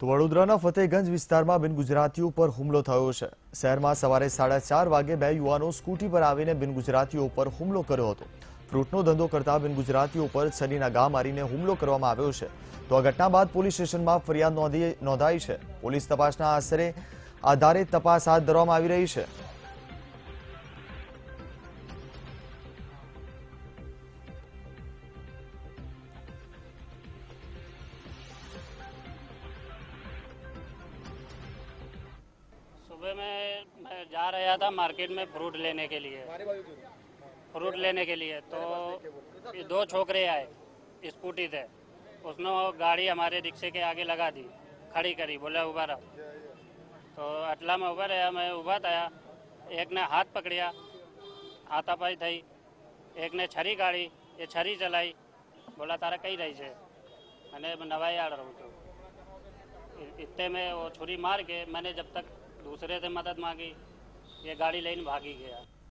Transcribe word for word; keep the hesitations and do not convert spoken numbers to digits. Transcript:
તો વડોદરાના ફતેહગંજ વિસ્તારમાં બિન ગુજરાતીઓ પર હુમલો થયો છે। શહેરમાં સવારે સાડા ચાર વાગે બે યુવાનો સ્કૂટી પર આવીને બિન ગુજરાતીઓ પર હુમલો કર્યો હતો। ફ્રૂટનો ધંધો કરતા બિન ગુજરાતીઓ પર છરીના ઘા મારીને હુમલો કરવામાં આવ્યો છે। તો આ ઘટના બાદ પોલીસ સ્ટેશનમાં ફરિયાદ નોંધી નોંધાઈ છે। પોલીસ તપાસના આશરે આધારે તપાસ હાથ ધરવામાં આવી રહી છે। सुबह में मैं जा रहा था मार्केट में फ्रूट लेने के लिए फ्रूट लेने के लिए तो दो छोकरे आए स्कूटी थे। उसने गाड़ी हमारे रिक्शे के आगे लगा दी, खड़ी करी, बोला उबारा तो अटला में उभा रहा। मैं उभा था, एक ने हाथ पकड़िया, हाथापाई थी। एक ने छरी काढ़ी, ये छरी चलाई, बोला तारा कई रही है। मैंने नवाई आ रहा हूँ तो इतने में वो छुरी मार के मैंने जब तक दूसरे से मदद मांगी, ये गाड़ी लेने भागी गया।